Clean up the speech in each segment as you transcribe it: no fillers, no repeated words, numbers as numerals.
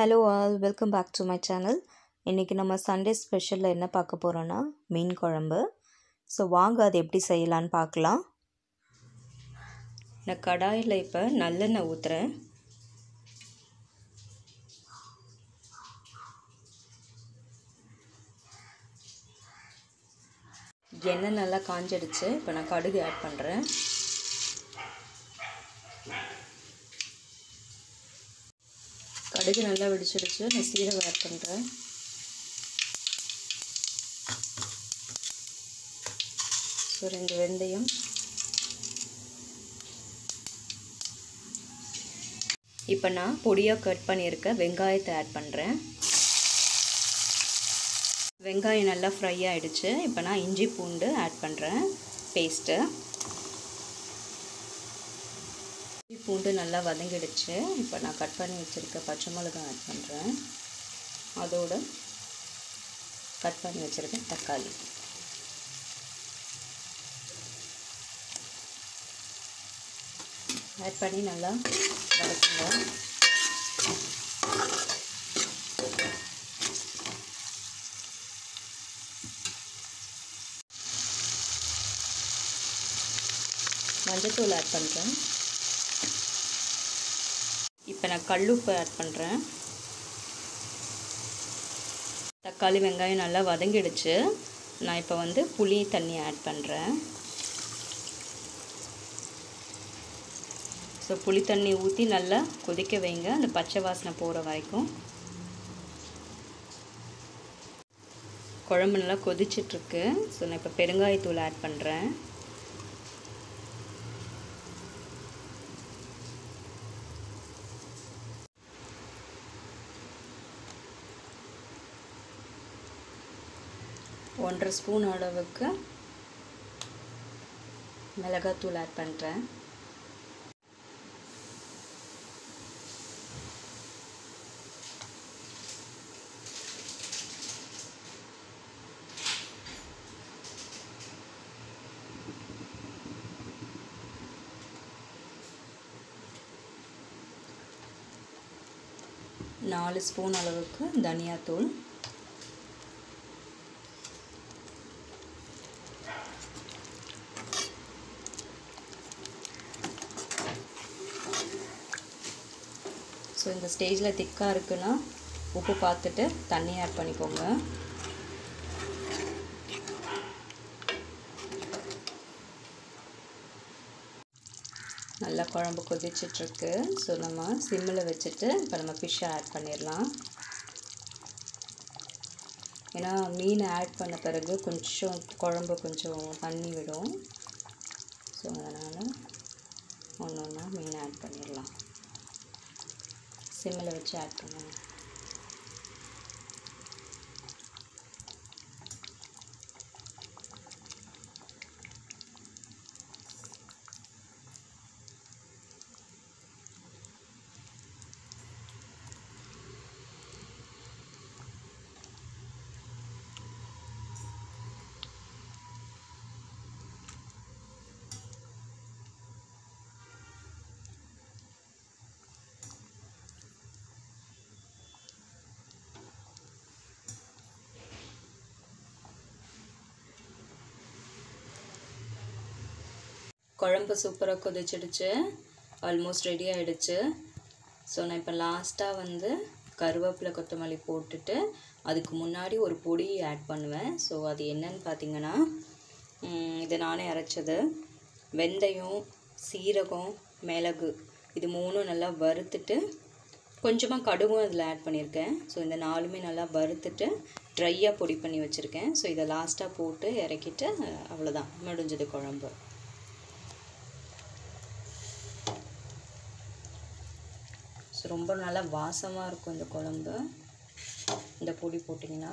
Hello all, welcome back to my channel. இன்னைக்கு நம்ம Sunday special என்ன பார்க்க போறோம்னா மீன் குழம்பு. சோ வாங்க அது எப்படி செய்யலாம்னு பார்க்கலாம். நான் கடாயில இப்ப நல்லெண்ணெய் ஊத்துறேன். எண்ணெய் நல்லா காஞ்சிடுச்சு. இப்ப நான் கடுகு ஆட் பண்றேன். கடுகு நல்லா வெடிச்சிடுச்சு. நான் சீரகம் ஆட் பண்றேன். சோ ரெண்டு வெந்தயம். இப்போ நான் பொடியா கட் பண்ணியிருக்க வெங்காயத்தை ஆட் பண்றேன். வெங்காயம் நல்லா ஃப்ரை ஆயிடுச்சு. இப்போ நான் இஞ்சி பூண்டு ஆட் பண்றேன். பேஸ்ட் பூண்டு நல்லா வதங்கிடுச்சு. இப்போ நான் கட் பண்ணி வச்சிருக்க பச்சை மிளகாய் ஆட் பண்றேன். அதோட கட் பண்ணி வச்சிருக்க தக்காளி. ஆட் பண்ணி நல்லா வதக்குங்க. மஞ்சத்தூள் ஆட் பண்றேன். இப்போ நான் கல்லுப்பு ஆட் பண்றேன். தக்காளி வெங்காயம் நல்லா வதங்கிடுச்சு. நான் இப்போ வந்து புளி தண்ணி ஆட் பண்றேன். சோ புளி தண்ணி ஊத்தி நல்லா கொதிக்க வைங்க. அந்த பச்சை வாசனை போற வரைக்கும் குழம்பு நல்லா கொதிச்சிட்டு இருக்கு. சோ நான் இப்போ பெருங்காயத்தூள் ஆட் பண்றேன். ஒன்றரை ஸ்பூன் அளவுக்கு மிளகாத்தூள் ஆட் பண்ணுறேன். நாலு ஸ்பூன் அளவுக்கு தனியாத்தூள். ஸோ இந்த ஸ்டேஜில் திக்காக இருக்குன்னா உப்பு பார்த்துட்டு தண்ணி ஆட் பண்ணிக்கோங்க. நல்லா குழம்பு கொதிச்சிட்ருக்கு. ஸோ நம்ம சிம்மில் வச்சுட்டு இப்போ நம்ம ஃபிஷ்ஷை ஆட் பண்ணிடலாம். ஏன்னா மீன் ஆட் பண்ண பிறகு கொஞ்சம் குழம்பு கொஞ்சம் தண்ணி விடும். ஸோ அதனால் ஒன்று ஒன்றா மீன் ஆட் பண்ணிடலாம். சிம்மில் வச்சு ஆட் பண்ணுங்க. குழம்பு சூப்பராக கொதிச்சிடுச்சு. ஆல்மோஸ்ட் ரெடி ஆகிடுச்சு. ஸோ நான் இப்போ லாஸ்ட்டாக வந்து கருவேப்பிலை கொத்தமல்லி போட்டுட்டு அதுக்கு முன்னாடி ஒரு பொடி ஆட் பண்ணுவேன். ஸோ அது என்னன்னு பார்த்தீங்கன்னா இது நானே அரைச்சது. வெந்தயம், சீரகம், மிளகு இது மூணும் நல்லா வறுத்துட்டு கொஞ்சமாக கடுகும் அதில் ஆட் பண்ணியிருக்கேன். ஸோ இந்த நாலுமே நல்லா வறுத்துட்டு ட்ரையாக பொடி பண்ணி வச்சுருக்கேன். ஸோ இதை லாஸ்ட்டாக போட்டு இறக்கிட்டு அவ்வளோதான், முடிஞ்சது குழம்பு. ஸோ ரொம்ப நல்லா வாசமாக இருக்கும் இந்த குழம்பு இந்த பொடி போட்டிங்கன்னா.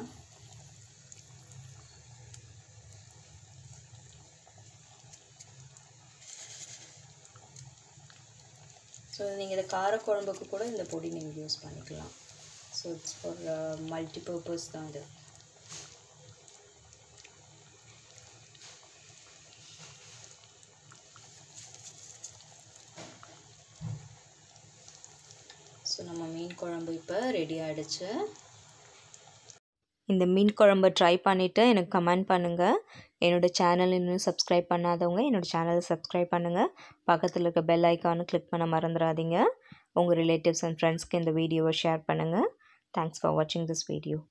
ஸோ நீங்கள் இதை காரக்குழம்புக்கு கூட இந்த பொடி நீங்கள் யூஸ் பண்ணிக்கலாம். So it's for multi purpose தான் இது. நம்ம மீன் குழம்பு இப்போ ரெடி ஆயிடுச்சு. இந்த மீன் குழம்பு ட்ரை பண்ணிவிட்டு எனக்கு கமெண்ட் பண்ணுங்கள். என்னோடய சேனல் இன்னும் சப்ஸ்கிரைப் பண்ணாதவங்க என்னோடய சேனலை சப்ஸ்கிரைப் பண்ணுங்கள். பக்கத்தில் இருக்க பெல் ஐக்கானு கிளிக் பண்ண மறந்துடாதீங்க. உங்கள் ரிலேட்டிவ்ஸ் அண்ட் ஃப்ரெண்ட்ஸ்க்கு இந்த வீடியோவை ஷேர் பண்ணுங்கள். தேங்க்ஸ் ஃபார் வாட்சிங் திஸ் வீடியோ.